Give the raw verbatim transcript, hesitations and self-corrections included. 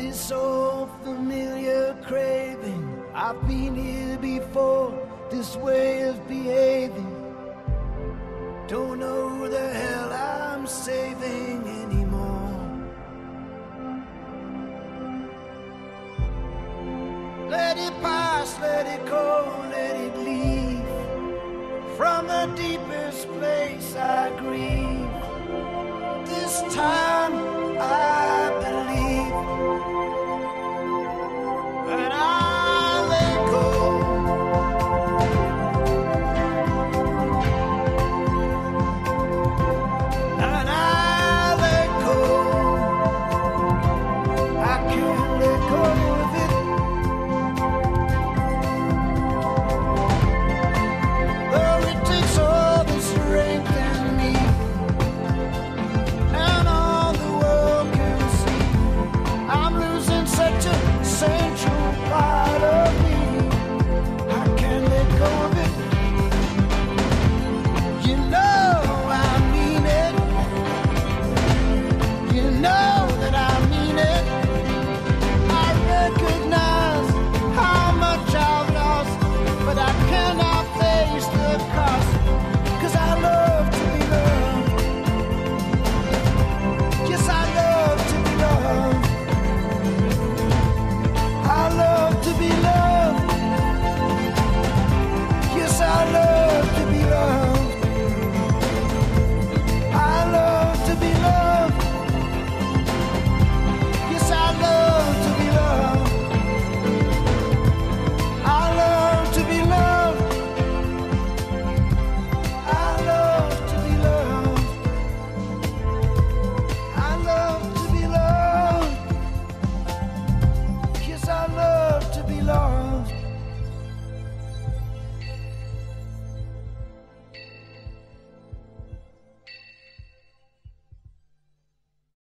this old familiar craving. I've been here before, this way of behaving. Don't know who the hell I'm saving anymore. Let it pass, let it go, let it leave. From the deepest place I grieve. This time I believe. No!